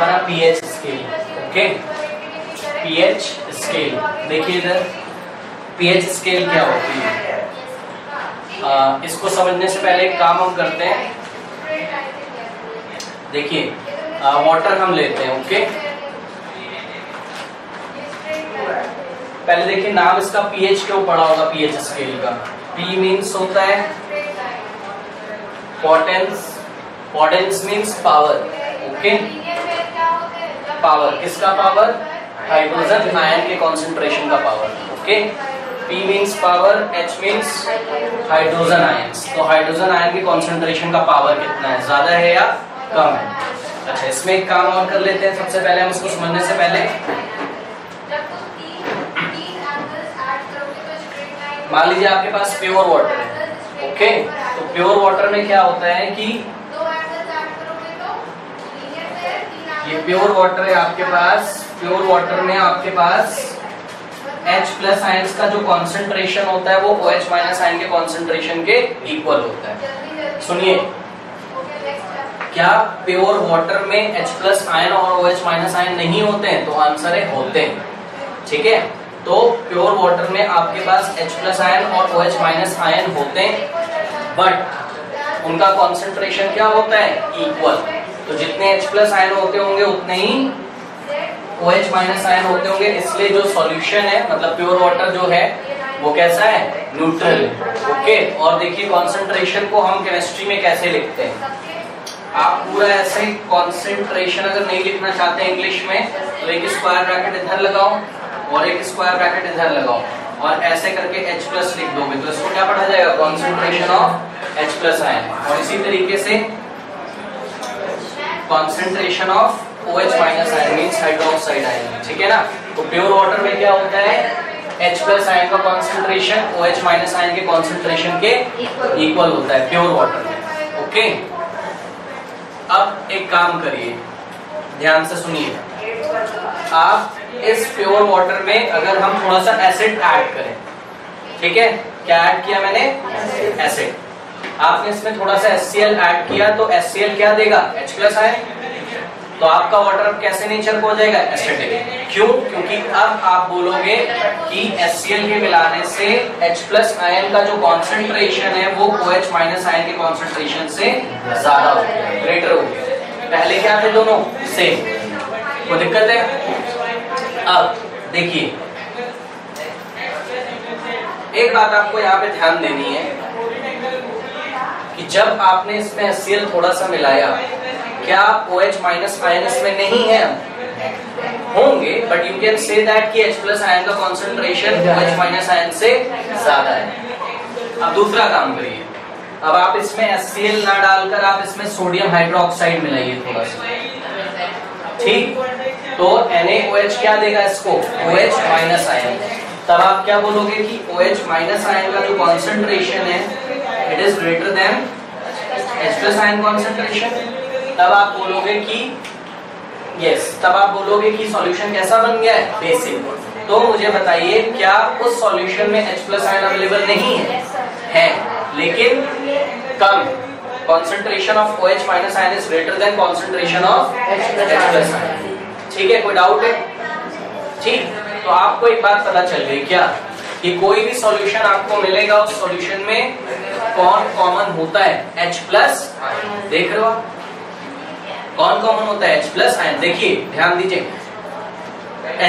हमारा pH scale, okay pH scale. देखिए इधर पीएच स्केल क्या होती है, इसको समझने से पहले एक काम हम करते हैं। देखिए वाटर हम लेते हैं, ओके पहले देखिए नाम इसका पीएच क्यों पड़ा होगा पीएच स्केल का। पी मीन्स होता है potence, potence means power, okay power किसका पावर, हाइड्रोजन आयन के कॉन्सेंट्रेशन का power, okay P means power, H means hydrogen ions. तो हाइड्रोजन आयन के कॉन्सेंट्रेशन का पावर कितना है, ज्यादा है या कम है। अच्छा इसमें एक काम और कर लेते हैं, सबसे पहले हम इसको समझने से पहले मान लीजिए आपके पास प्योर वाटर है, ओके तो प्योर वाटर में क्या होता है कि ये प्योर वाटर है आपके पास, प्योर वाटर में आपके पास H प्लस आयंस का जो कॉन्सेंट्रेशन होता है वो OH माइनस आयन के कॉन्सेंट्रेशन के इक्वल होता है। सुनिए क्या प्योर वाटर में H प्लस आयन और OH माइनस आयन नहीं होते हैं, तो आंसर है होते हैं, ठीक है। तो प्योर वाटर में आपके पास H प्लस आयन और OH माइनस आयन होते हैं, बट उनका कॉन्सेंट्रेशन क्या होता है इक्वल। तो जितने H प्लस आयन होते होंगे उतने ही OH माइनस आयन होते होंगे, इसलिए जो सॉल्यूशन है मतलब प्योर वाटर जो है वो कैसा है न्यूट्रल, ओके। और देखिए कॉन्सेंट्रेशन को हम केमिस्ट्री में कैसे लिखते हैं, आप पूरा ऐसे कॉन्सेंट्रेशन अगर नहीं लिखना चाहते इंग्लिश में तो एक स्क्वायर ब्रैकेट इधर लगाओ और एक स्क्वायर ब्रैकेट इधर लगाओ और ऐसे करके H प्लस लिख दोगे तो इसको क्या पढ़ा जाएगा concentration of H plus ion. और इसी तरीके से concentration of OH minus ion means hydroxide ion, ठीक है ना। तो प्योर वाटर में क्या होता है H प्लस आयन का कॉन्सेंट्रेशन OH माइनस आयन के कॉन्सेंट्रेशन के इक्वल होता है प्योर वाटर में, ओके। अब एक काम करिए ध्यान से सुनिए, आप इस प्योर वाटर में अगर हम थोड़ा सा एसिड ऐड करें, ठीक है क्या ऐड किया मैंने एसिड, आपने इसमें थोड़ा सा HCl ऐड किया तो HCl क्या देगा H प्लस आयन, तो आपका वाटर कैसे नेचर हो जाएगा एसिडिक। क्यों, क्योंकि अब आप बोलोगे कि HCl के मिलाने से H प्लस आयन का जो कॉन्सेंट्रेशन है वो OH माइनस आयन के कॉन्सेंट्रेशन से ज्यादा हो गया, ग्रेटर हो गया। पहले क्या थे दोनों सेम, कोई दिक्कत है। अब देखिए एक बात आपको यहाँ पे ध्यान देनी है कि जब आपने इसमें HCl थोड़ा सा मिलाया, क्या OH माइनस आयन इसमें नहीं है, होंगे but you can say that कि H प्लस आयन का कॉन्सेंट्रेशन OH माइनस आयन से ज्यादा है। अब दूसरा काम करिए, अब आप इसमें HCl ना डालकर आप इसमें सोडियम हाइड्रोक्साइड मिलाइए थोड़ा सा, ठीक तो NaOH क्या देगा इसको OH माइनस आयन, तब आप क्या बोलोगे कि OH माइनस आयन का जो कॉन्सेंट्रेशन है it is greater than H plus ion concentration. तब आप बोलोगे कि यस, तब आप बोलोगे कि सॉल्यूशन कैसा बन गया है बेसिक। तो मुझे बताइए क्या उस सॉल्यूशन में H प्लस आयन अवेलेबल नहीं है, है लेकिन कम, concentration of OH minus ion is greater than concentration of H plus ion, ठीक है। कोई डाउट है, ठीक। तो आपको एक बात पता चल गई क्या कि कोई भी सॉल्यूशन आपको मिलेगा उस सॉल्यूशन में कौन कॉमन होता है H प्लस आयन, देख रहे हो कौन कॉमन होता है H प्लस आयन। देखिए ध्यान दीजिए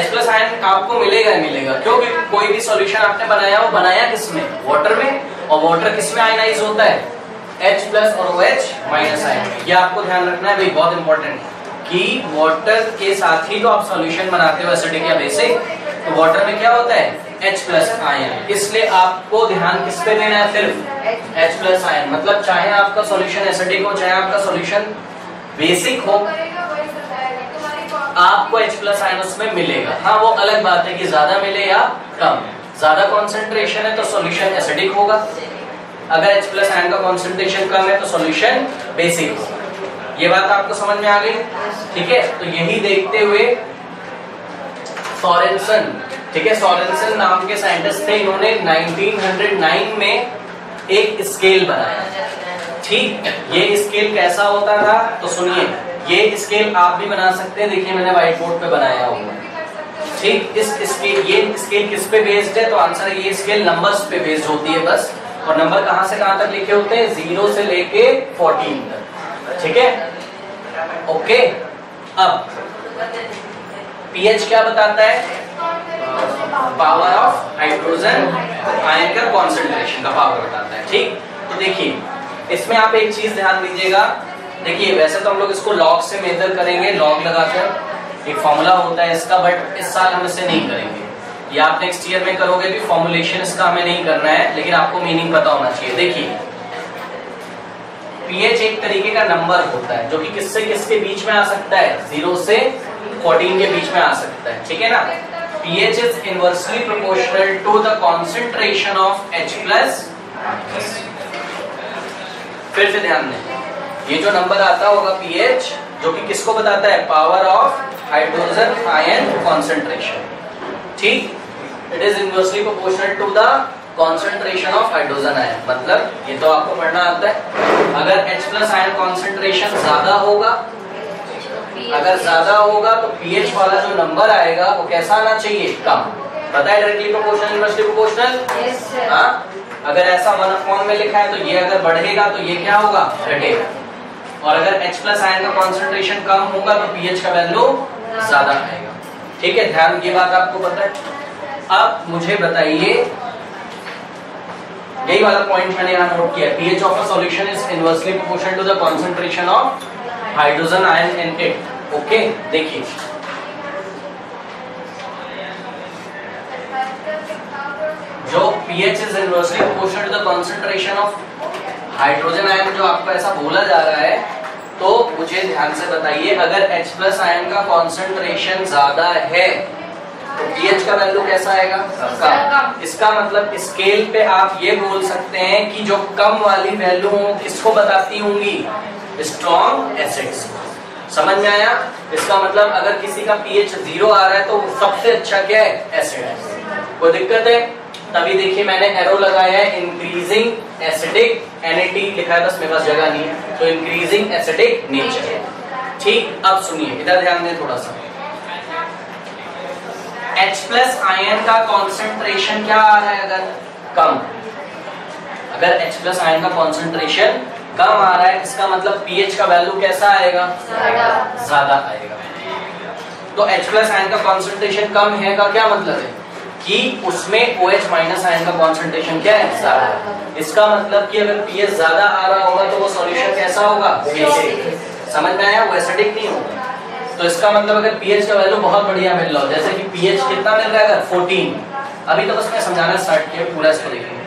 H प्लस आयन आपको मिलेगा ही मिलेगा, क्योंकि कोई भी सॉल्यूशन आपने बनाया हो बनाया किसमें वाटर में, और वाटर किसमें आयनाइज होता है H प्लस और OH माइनस आयन। ये आपको ध्यान रखना है भाई, बहुत इंपॉर्टेंट है कि वाटर के साथ ही तो आप सॉल्यूशन बनाते हो एसिडिक या बेसिक, तो वाटर में क्या होता है H प्लस आयन, इसलिए आपको ध्यान किस पे देना है सिर्फ H प्लस आयन। मतलब चाहे आपका सॉल्यूशन एसिडिक हो चाहे आपका सॉल्यूशन बेसिक हो आपको H प्लस आयन उसमें मिलेगा। हाँ वो अलग बात है कि ज्यादा मिले या कम, ज्यादा कॉन्सेंट्रेशन है तो सॉल्यूशन एसिडिक होगा, अगर H प्लस आयन का कॉन्सेंट्रेशन कम है तो सॉल्यूशन बेसिक होगा। ये बात आपको समझ में आ गई, ठीक है। तो यही देखते हुए सोरेंसन, ठीक है सोरेंसन नाम के साइंटिस्ट थे, इन्होंने 1909 में एक स्केल बनाया, ठीक। ये स्केल कैसा होता था तो सुनिए, ये स्केल आप भी बना सकते हैं, देखिए मैंने व्हाइट बोर्ड पे बनाया हुआ है। ठीक, इस स्केल, ये स्केल किस पे बेस्ड है? तो आंसर है ये स्केल नंबर्स पे बेस्ड होती है बस। और नंबर कहां से कहां तक लिखे होते हैं? 0 से लेके 14 तक। ठीक है, ओके। अब पीएच क्या बताता है? पावर ऑफ हाइड्रोजन आयन का कॉन्सेंट्रेशन का पावर बताता है। ठीक, तो देखिए इसमें आप एक चीज ध्यान दीजिएगा। देखिए वैसे तो हम लोग इसको लॉग से मेजर करेंगे, लॉग लगाकर एक फॉर्मूला होता है इसका, बट इस साल हम इसे नहीं करेंगे, या आप नेक्स्ट ईयर में करोगे भी। फॉर्मुलेशन इसका हमें नहीं करना है, लेकिन आपको मीनिंग पता होना चाहिए। देखिए पीएच एक तरीके का नंबर होता है जो कि किससे किसके बीच में आ सकता है? 0 से 14 के बीच में आ सकता है। ठीक है ना, pH is inversely proportional to the concentration of H+। फिर से ध्यान दें, ये जो नंबर आता होगा पीएच, जो कि किसको बताता है? Power of hydrogen ion concentration. ठीक, it is inversely proportional to the concentration of hydrogen ion. मतलब ये तो आपको पढ़ना आता है, अगर H+ आयन कॉन्सेंट्रेशन ज्यादा होगा, अगर ज्यादा होगा तो पीएच वाला जो नंबर आएगा वो कैसा आना चाहिए? कम। पता है डायरेक्टली प्रोपोर्शनल इनवर्सली प्रोपोर्शनल। हाँ, अगर ऐसा 1:1 में लिखा है तो ये अगर बढ़ेगा तो ये क्या होगा? घटेगा। और अगर H+ आयन का कॉन्सेंट्रेशन कम होगा तो pH का वैल्यू ज्यादा आएगा। ठीक है, ध्यान, ये बात आपको पता है। अब मुझे बताइए, यही वाला पॉइंट मैंने यहाँ नोट किया, pH of a solution is inversely proportional to the concentration of hydrogen ion in it. Okay, देखिए जो pH is inversely proportional to the concentration of hydrogen ion, जो आपको ऐसा बोला जा रहा है, तो मुझे ध्यान से बताइए, अगर H+ आयन का कॉन्सेंट्रेशन ज्यादा है तो pH का वैल्यू कैसा आएगा? कम। इसका मतलब स्केल पे आप ये बोल सकते हैं कि जो कम वाली वैल्यू किसको बताती होंगी? Strong acids. समझ में आया? इसका मतलब अगर किसी का pH 0 आ रहा है तो सबसे अच्छा क्या है? एसिड है। कोई दिक्कत है? तभी देखिए मैंने एरो लगाया है, इंक्रीजिंग एसिडिक, NAT लिखा है बस, मेरे पास जगह नहीं है, तो इंक्रीजिंग एसिडिक नेचर। ठीक, अब सुनिए, इधर ध्यान दें थोड़ा सा। H+ आयन का कॉन्सेंट्रेशन क्या आ रहा है? अगर कम, अगर H+ आयन का कॉन्सेंट्रेशन कम आ रहा है, इसका मतलब pH का वैल्यू कैसा आएगा? ज्यादा आएगा। तो H+ आयन का कॉन्सेंट्रेशन कम है का क्या मतलब है? कि उसमें OH- आयन का कॉन्सेंट्रेशन क्या है? ज्यादा है। इसका मतलब कि अगर pH ज्यादा आ रहा होगा तो वो सॉल्यूशन कैसा होगा? बेसिक। समझ में आया? वो एसिडिक नहीं होगा। तो इसका मतलब अगर pH का वैल्यू बहुत बढ़िया मिल रहा हो, जैसे कि pH कितना मिल रहा है अगर 14, अभी तो बस मैं समझाना स्टार्ट किया, पूरा इसको देखेंगे।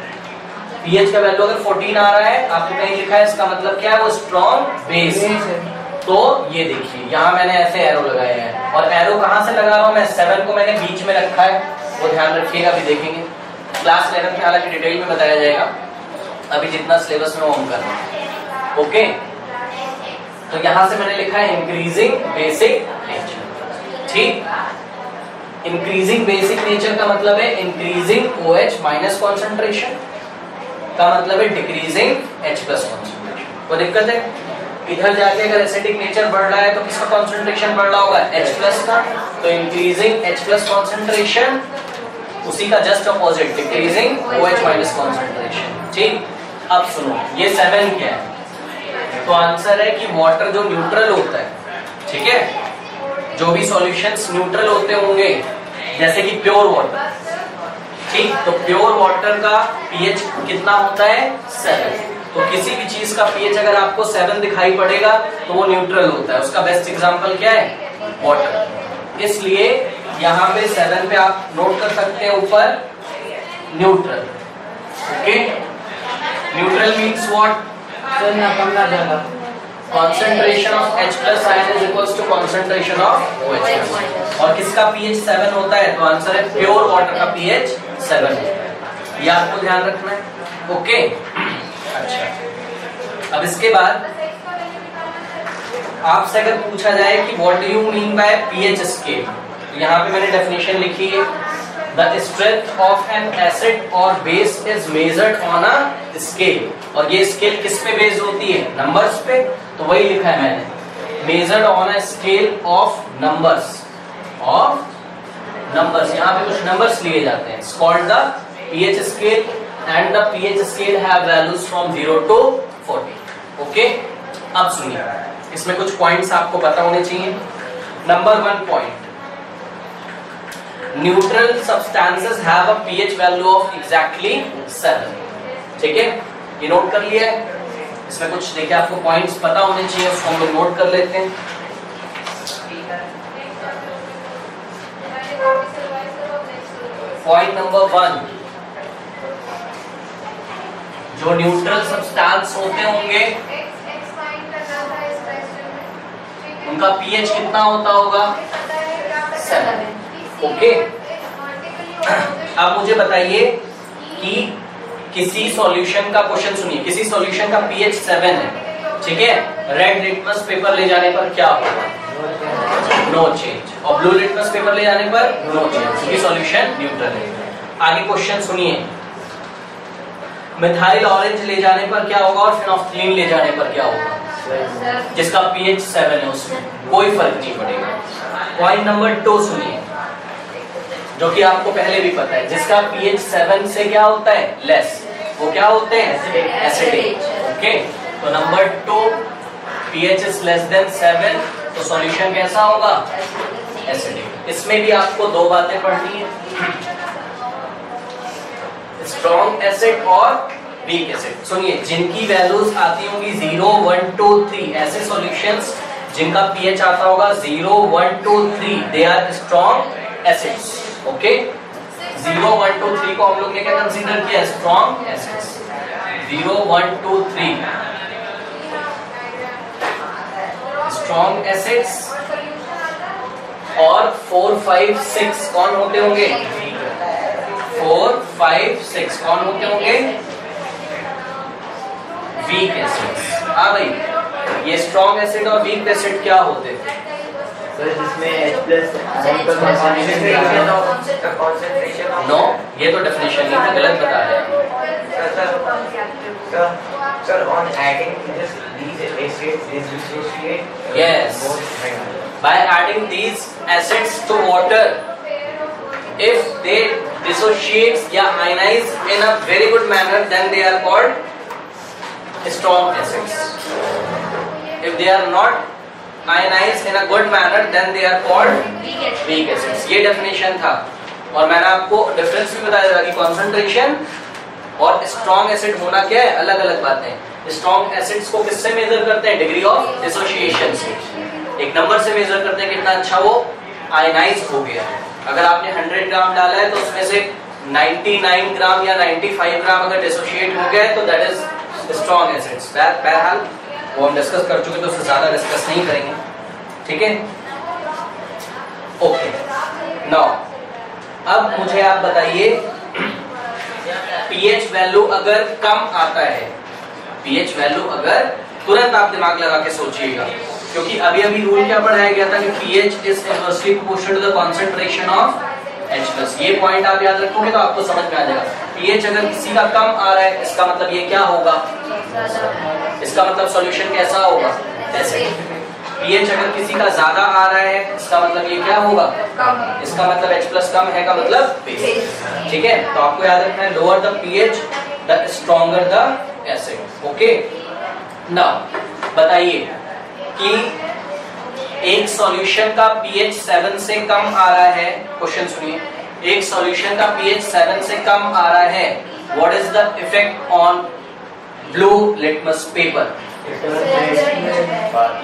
pH का वैल्यू अगर 14 आ रहा है, आपने कहीं लिखा है, इसका मतलब क्या है? वो स्ट्रॉन्ग बेस है। तो ये देखिए यहाँ मैंने ऐसे एरो लगाया है, और एरो कहाँ से लगा रहा हूँ मैं? 7 को मैंने बीच में रखा है, वो ध्यान रखिएगा, अभी देखेंगे क्लास 11 में, हालांकि डिटेल में बताया जाएगा, अभी जितना सिलेबस में होम करना है। ओके, तो यहाँ से मैंने लिखा है इंक्रीजिंग बेसिक नेचर। ठीक, इंक्रीजिंग बेसिक नेचर का मतलब है इंक्रीजिंग OH- कॉन्सेंट्रेशन, का मतलब है डिक्रीजिंग H+ कॉन्सेंट्रेशन। कोई दिक्कत है? इधर जाके अगर एसिडिक नेचर बढ़ रहा है तो किसका कॉन्सेंट्रेशन बढ़ रहा होगा? H+ का। तो इंक्रीजिंग H+ कॉन्सेंट्रेशन, उसी का just opposite decreasing OH- concentration. ठीक, अब सुनो ये 7 क्या है? तो आंसर है कि वाटर जो न्यूट्रल होता है, ठीक है, जो भी सॉल्यूशंस न्यूट्रल होते होंगे, जैसे कि प्योर वाटर। ठीक, तो प्योर वाटर का pH कितना होता है? 7। तो किसी भी चीज का pH अगर आपको 7 दिखाई पड़ेगा तो वो न्यूट्रल होता है। उसका बेस्ट एग्जांपल क्या है? वाटर। इसलिए यहाँ पे 7 पे आप नोट कर सकते हैं ऊपर, neutral. Okay, neutral means what? Concentration of H+ ion is equals to concentration of OH। और किसका pH 7 होता है? तो आंसर है प्योर वाटर का pH 7 होता है। ये आपको ध्यान रखना है। ओके, अच्छा, अब इसके बाद आपसे अगर पूछा जाए कि what do you mean by pH scale, यहाँ पे मैंने डेफिनेशन लिखी है, the strength of an acid और base is measured on a scale. और ये स्केल किस पे बेस्ड होती है? नंबर्स पे। तो वही लिखा है मैंने, measured on a scale of numbers, यहाँ पे कुछ नंबर्स लिए जाते हैं, it's called the pH scale and the pH scale have values from 0 to 40। ओके, अब सुनिए, इसमें कुछ पॉइंट्स आपको पता होने चाहिए। Number 1 point, neutral substances have a pH value of exactly 7। ठीक है, ये नोट कर लिया है। इसमें कुछ देखिए आपको पॉइंट्स पता होने चाहिए, उसको हम लोग नोट कर लेते हैं। पॉइंट नंबर 1, जो न्यूट्रल सब्सटेंस होते होंगे उनका पीएच कितना होता होगा? 7। ओके, अब मुझे बताइए कि किसी सॉल्यूशन का, क्वेश्चन सुनिए, किसी सॉल्यूशन का पीएच 7 है, ठीक है, रेड लिटमस पेपर ले जाने पर क्या होगा? No change. और ब्लू लिटमस पेपर ले जाने पर नो चेंज, ये सॉल्यूशन न्यूट्रल है। आगे क्वेश्चन सुनिए, मिथाइल ऑरेंज ले जाने पर क्या होगा और फिनोफ्थलीन ले जाने पर क्या होगा? जिसका पीएच 7 है उसमें कोई फर्क नहीं पड़ेगा। पॉइंट नंबर 2 सुनिए, जो कि आपको पहले भी पता है, जिसका पीएच 7 से क्या होता है लेस, वो क्या होते हैं? एसिडिक। ओके, तो number 2 pH is less than 7, तो सॉल्यूशन कैसा होगा? एसिडिक। इसमें भी आपको 2 बातें पढ़नी है, स्ट्रॉन्ग एसिड और वीक एसिड। सुनिए, जिनकी वैल्यूज आती होंगी 0, 1, 2, 3, ऐसे सॉल्यूशंस जिनका पीएच आता होगा 0, 1, 2, 3, they are strong acids. Okay, 0, 1, 2, 3 को हम लोग ने क्या कंसीडर किया? Strong acids. 0, 1, 2, 3 स्ट्रॉन्ग एसिड्स, और 4, 5, 6 कौन होते होंगे? 4, 5, 6 कौन होते होंगे? Weak acids. हाँ भाई, ये स्ट्रॉन्ग एसिड और वीक एसिड क्या होते हैं? तो इसमें नो, ये तो डेफिनेशन ही गलत बता रहे हैं। Yes, by adding these acids to water, if they dissociate या ionize in a very good manner, then they are called strong acids. If they are not ionize in a good manner, then they are called weak acids. ये definition था, और मैंने आपको difference भी बताया था कि कंसंट्रेशन और स्ट्रॉन्ग एसिड होना क्या है, अलग अलग बातें। स्ट्रॉन्ग एसिड्स को किससे मेजर करते हैं? डिग्री ऑफ डिसोसिएशन से, एक नंबर से मेजर करते हैं कितना अच्छा वो आयनाइज हो गया। अगर आपने 100 ग्राम डाला है तो उसमें से 99 ग्राम या 95 ग्राम अगर डिसोसिएट हो गया है तो दैट इज स्ट्रॉन्ग एसिड्स। बहरहाल वो हम डिस्कस कर चुके, तो उससे ज्यादा डिस्कस नहीं करेंगे, ठीक है? ओके, नाउ अब मुझे आप बताइए, पीएच वैल्यू अगर कम आता है, पीएच वैल्यू अगर, तुरंत आप दिमाग लगा के सोचिएगा, क्योंकि अभी अभी रूल क्या पढ़ाया गया था कि pH is inversely proportional to the concentration of H+। ये पॉइंट आप याद रखोगे तो आपको समझ में आ जाएगा। पीएच अगर किसी का कम आ रहा है, इसका मतलब ये क्या होगा? इसका मतलब सॉल्यूशन कैसा होगा? एसिड। पीएच अगर किसी का ज्यादा आ रहा है, इसका मतलब ये क्या होगा? इसका मतलब H+ कम है का मतलब बेस। ठीक है, तो आपको याद रखना है, lower the pH the stronger the acid. Okay, now बताइए कि एक सॉल्यूशन का पीएच 7 से कम आ रहा है, क्वेश्चन सुनिए, एक सॉल्यूशन का पीएच 7 से कम आ रहा है, what is the effect on blue litmus paper?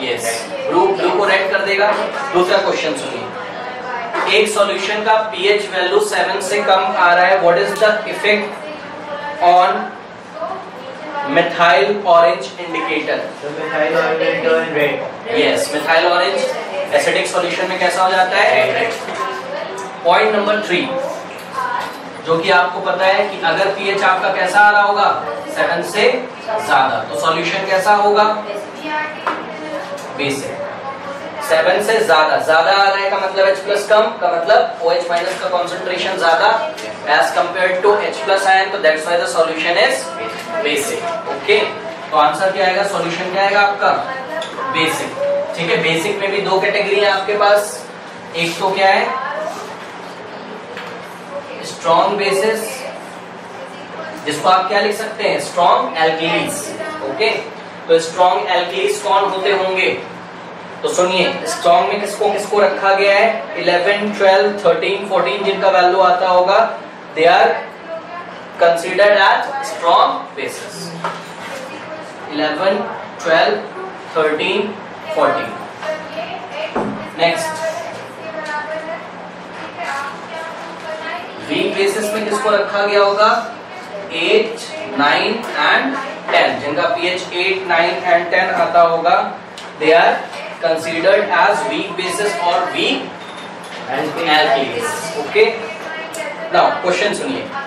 Yes, blue को रेड कर देगा। दूसरा क्वेश्चन सुनिए, एक सॉल्यूशन का पीएच वैल्यू 7 से कम आ रहा है, what is the effect on methyl orange indicator? Methyl orange turn red. Yes, methyl orange acidic solution में कैसा हो जाता है? पॉइंट नंबर 3, जो कि आपको पता है कि अगर पीएच आपका कैसा आ रहा होगा? 7 से ज्यादा, तो सॉल्यूशन कैसा होगा? बेसिक। 7 से ज्यादा आ रहा है का मतलब H+ कम, का मतलब OH- का कंसंट्रेशन ज्यादा as compared to H+ ion, तो that's why the solution is basic. Okay, तो आंसर क्या आएगा? सॉल्यूशन क्या आएगा आपका? बेसिक। ठीक है। बेसिक में भी दो कैटेगरी है आपके पास, एक तो क्या है स्ट्रॉन्ग बेसिस, जिसको आप क्या लिख सकते हैं स्ट्रॉन्ग एल्केन्स। ओके, तो स्ट्रॉन्ग एल्केन्स कौन होते होंगे, तो सुनिए स्ट्रॉन्ग में किसको किसको रखा गया है 11, 12, 13, 14 जिनका वैल्यू आता होगा, they are considered as strong bases. 11, 12, 13, 14। Next weak bases में किसको रखा गया होगा 8, 9 एंड 10 जिनका पीएच 8, 9 एंड 10 आता होगा, they are considered as weak bases or weak alkanes. Okay, now question suniye,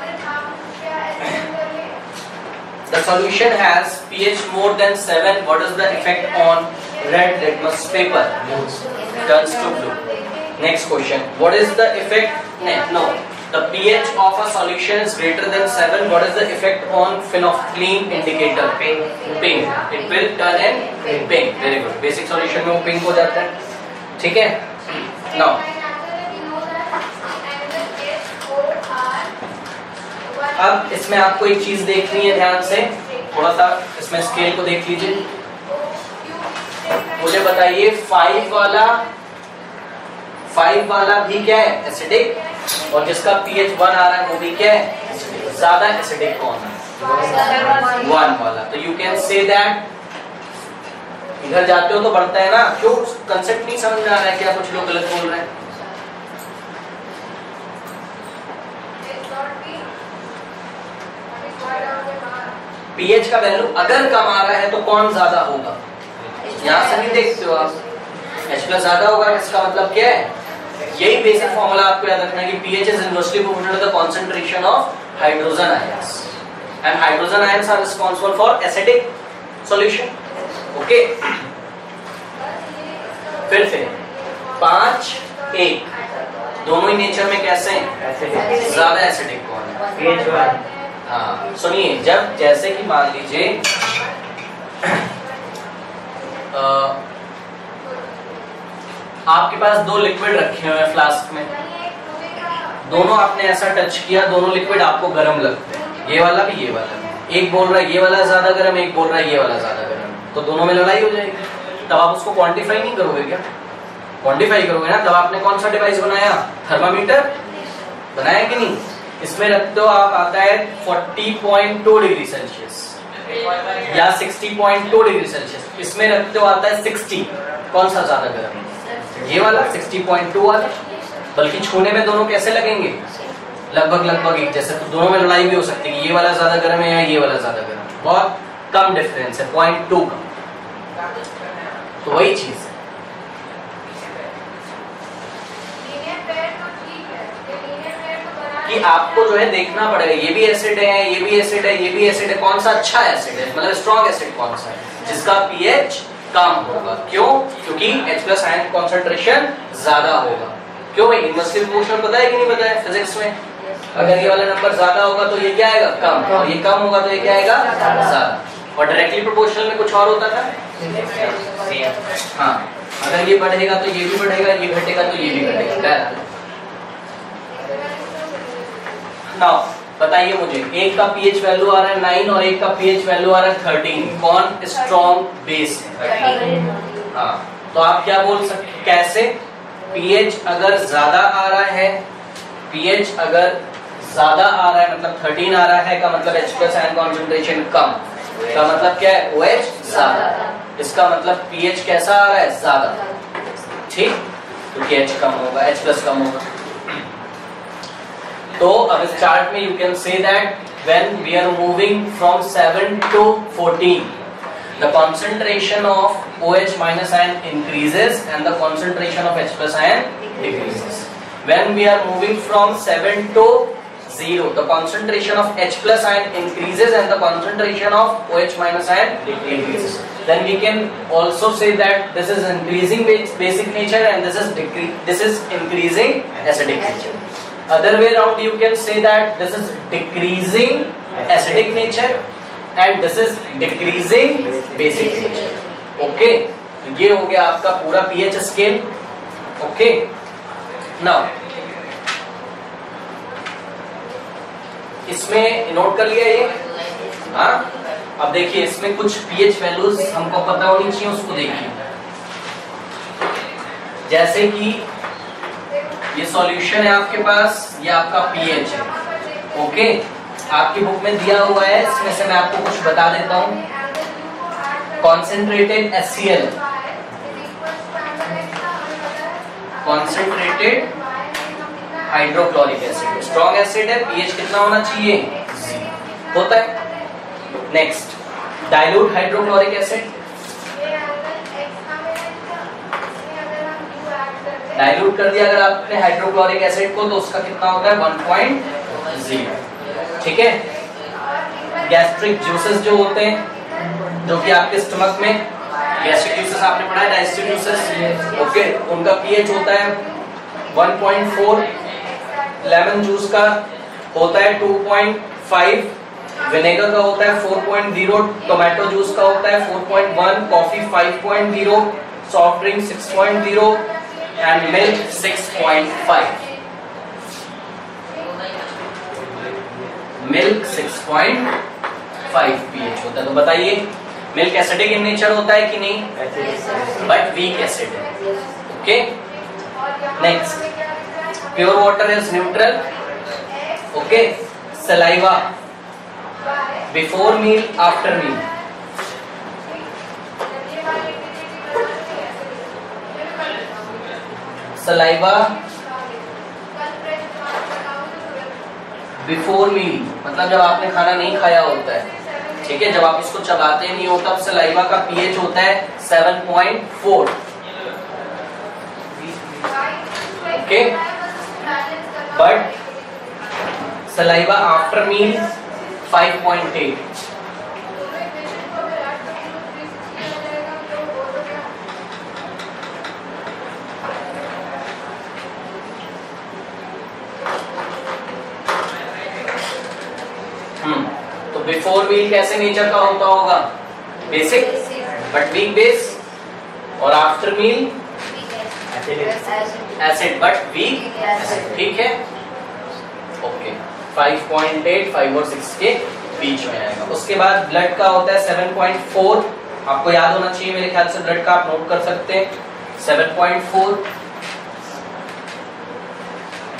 the solution has pH more than 7, what is the effect on red litmus paper, turns to blue. Next question, what is the effect, no, the pH of a solution is greater than 7, what is the effect on phenolphthalein indicator, pink, it will turn in pink, very good, basic solution में वो pink हो जाता है, ठीक है। Now अब इसमें आपको एक चीज देखनी है ध्यान से, थोड़ा सा इसमें स्केल को देख लीजिए, मुझे बताइए 5 वाला भी क्या है एसिडिक, और जिसका pH 1 आ रहा है वो भी क्या है ज्यादा एसिडिक कौन है 1 वाला। तो यू कैन से दैट, इधर जाते हो तो बढ़ता है ना, क्यों कंसेप्ट नहीं समझ में आ रहा है, क्या कुछ लोग गलत बोल रहे हैं, pH का वैल्यू अगर कम आ रहा है तो कौन ज्यादा होगा, यहां से भी देखते हो आप H+ ज्यादा होगा, इसका मतलब क्या है, यही बेसिक फॉर्मूला आपको याद रखना है कि pH is inversely proportional to the concentration of hydrogen ions and hydrogen ions are responsible for acidic solution. Okay, फिर से 5, 1 दोनों ही नेचर में कैसे हैं ज्यादा एसिडिक कौन है pH 1। हाँ सुनिए, जब जैसे कि मान लीजिए आपके पास दो लिक्विड रखे हुए हैं फ्लास्क में, दोनों आपने ऐसा टच किया, दोनों लिक्विड आपको गर्म लगते हैं, ये वाला भी ये वाला भी, एक बोल रहा है ये वाला ज्यादा गर्म, एक बोल रहा है ये वाला ज्यादा गर्म, तो दोनों में लड़ाई हो जाएगी, तब आप उसको क्वांटिफाई नहीं करोगे, क्या क्वांटिफाई करोगे ना, तब आपने कौन सा डिवाइस बनाया थर्मामीटर बनाया कि नहीं, इसमें रखते हो आप आता है 40.2 डिग्री सेल्सियस या 60.2 डिग्री सेल्सियस, इसमें रखते हो आता है 60, कौन सा ज्यादा गर्म है ये वाला 60.2 वाला, बल्कि छूने में दोनों कैसे लगेंगे लगभग एक जैसे, तो दोनों में लड़ाई भी हो सकती है, ये वाला ज्यादा गर्म है या ये वाला ज्यादा गर्म है, बहुत कम डिफरेंस है 0.2 का, तो वही चीज है। कि आपको जो है देखना पड़ेगा ये भी एसिड है, ये भी एसिड है, ये भी एसिड है, कौन सा अच्छा एसिड है, मतलब स्ट्रॉन्ग एसिड कौन सा है जिसका pH कम होगा, क्यों, क्योंकि H+ आयन कंसंट्रेशन ज्यादा होगा, क्यों भाई इनवर्सली प्रोपोर्शनल पता है कि नहीं पता है फिजिक्स में, अगर ये वाला नंबर ज्यादा होगा तो ये क्या आएगा कम, और ये कम होगा तो ये क्या आएगा ज्यादा, और डायरेक्टली प्रोपोर्शनल में कुछ और होता था, हाँ अगर ये बढ़ेगा तो ये भी बढ़ेगा, ये घटेगा तो ये भी घटेगा। नाउ बताइए मुझे, एक का pH वैल्यू आ रहा है 9 और एक का pH वैल्यू आ रहा है 13, कौन स्ट्रॉन्ग बेस है, हाँ तो आप क्या बोल सकते कैसे, pH अगर ज्यादा आ रहा है, pH अगर ज्यादा आ रहा है मतलब 13 आ रहा है का मतलब H+ आयन कंसंट्रेशन कम, का मतलब क्या है OH ज्यादा, इसका मतलब pH कैसा आ रहा है ज्यादा, ठीक, तो pH कम होगा, H+ कम होगा। तो अब इस चार्ट में you can say that when we are moving from 7 to 14 the concentration of OH- ion increases and the concentration of H+ ion decreases, when we are moving from 7 to 0 the concentration of H+ ion increases and the concentration of OH- ion decreases, then we can also say that this is increasing basic nature and this is increasing acidic nature. Other way around you can say that this is decreasing acidic nature and this is decreasing basic nature. Okay, तो ये हो गया आपका पूरा pH scale. Okay, now इसमें note कर लिया ये। हाँ, अब देखिए इसमें कुछ पीएच वैल्यूज हमको पता होनी चाहिए, उसको देखिए। जैसे कि ये सॉल्यूशन है आपके पास, ये आपका पीएच है। ओके, आपकी बुक में दिया हुआ है, इसमें से मैं आपको कुछ बता देता हूं। Concentrated HCl, concentrated hydrochloric acid, strong acid है, पीएच कितना होना चाहिए, होता है। Next, dilute hydrochloric acid, dilute कर दिया अगर आपने हाइड्रोक्लोरिक एसिड को तो उसका कितना होता है 1.0। ठीक है, गैस्ट्रिक जूसेस जो होते हैं, जो कि आपके स्टमक में गैस्ट्रिक जूसेस आपने पढ़ा है, डाइजेस्टिव जूसेस। ओके, उनका पीएच होता है 1.4, लेमन जूस का होता है 2.5, विनेगर का होता है 4.0, टोमेटो जूस का होता है 4.1, coffee 5.0, soft drink 6.0 and milk 6.5। Milk 6.5 pH होता है। तो बताइए मिल्क एसिडिक इन नेचर होता है कि नहीं, बट वीक एसिड है। Okay, next, pure water is neutral. Okay, saliva before meal after meal, saliva before meal मतलब जब आपने खाना नहीं खाया होता है। ठीक है, जब आप इसको चबाते नहीं हो तब सलाइवा का पीएच होता है 7.4। Okay, but saliva after meal 5.8। तो बिफोर मील कैसे नेचर का होता होगा, बेसिक बट वीक बेस, और after meal acid but weak acid. ठीक है, ओके, 5.8, 5 और 6 के बीच में आएगा। उसके बाद ब्लड का होता है 7.4, आपको याद होना चाहिए मेरे ख्याल से, ब्लड का आप नोट कर सकते हैं 7.4,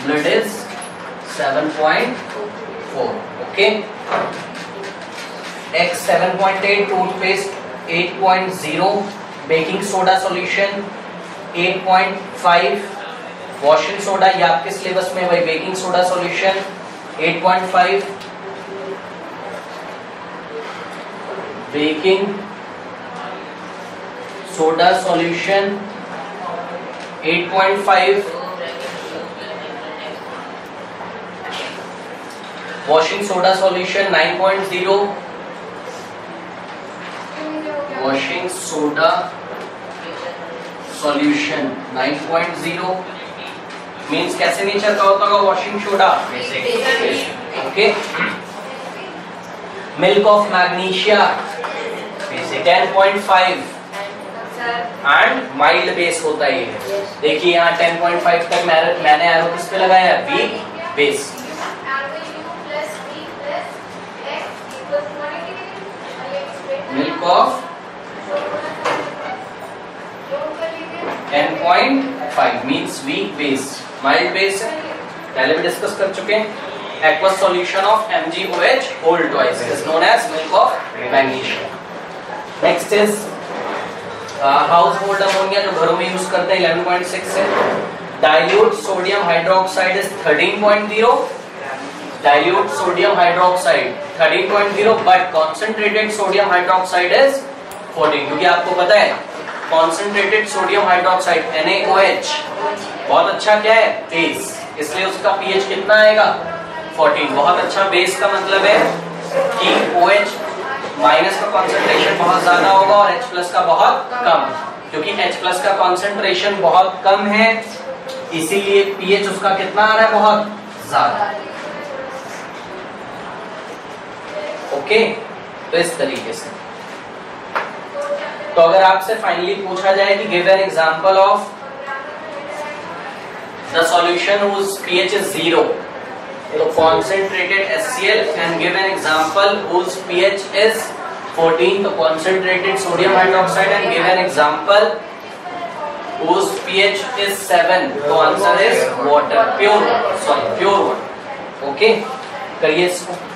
blood is 7.4। Okay, eggs 7.8, toothpaste 8.0, baking soda solution 8.5, washing soda, ये आपके सिलेबस में भाई, baking soda solution 8.5, baking soda solution 8.5, washing soda solution 9.0, washing soda solution 9.0। Means कैसे नेचर का होता होगा washing soda, basic. Okay, milk of magnesia 10.5 and mild base होता है ये। देखिए यहाँ 10.5 तक मैंने एरो किस पे लगाया, weak base. Milk of 10.5 means weak base, mild base पहले भी डिस्कस कर चुके हैं। Aqueous solution of MgOH whole twice is known as milk of magnesia। Next is household ammonia, जो घरों में यूज करते हैं, 11.6 है। Dilute sodium hydroxide is 13.0, dilute sodium hydroxide 13.0 but concentrated sodium hydroxide is 14, क्योंकि आपको पता है कॉन्सेंट्रेटेड सोडियम हाइड्रोक्साइड NaOH बहुत अच्छा क्या है, बेस, इसलिए उसका पीएच कितना आएगा 14। बहुत अच्छा बेस का मतलब है कि OH माइनस का कॉन्सेंट्रेशन बहुत ज्यादा होगा और H प्लस का बहुत कम, क्योंकि H प्लस का कॉन्सेंट्रेशन बहुत कम है, इसीलिए पीएच उसका कितना आ रहा है, बहुत ज्यादा। ओके, तो इस तरीके से तो अगर आपसे फाइनली पूछा जाए कि give an example of the solution whose pH is 0 तो concentrated HCl and give an example whose pH is 14 तो concentrated sodium hydroxide and give an example whose pH is 7 तो answer is water pure sorry pure water. Okay करिए इसको।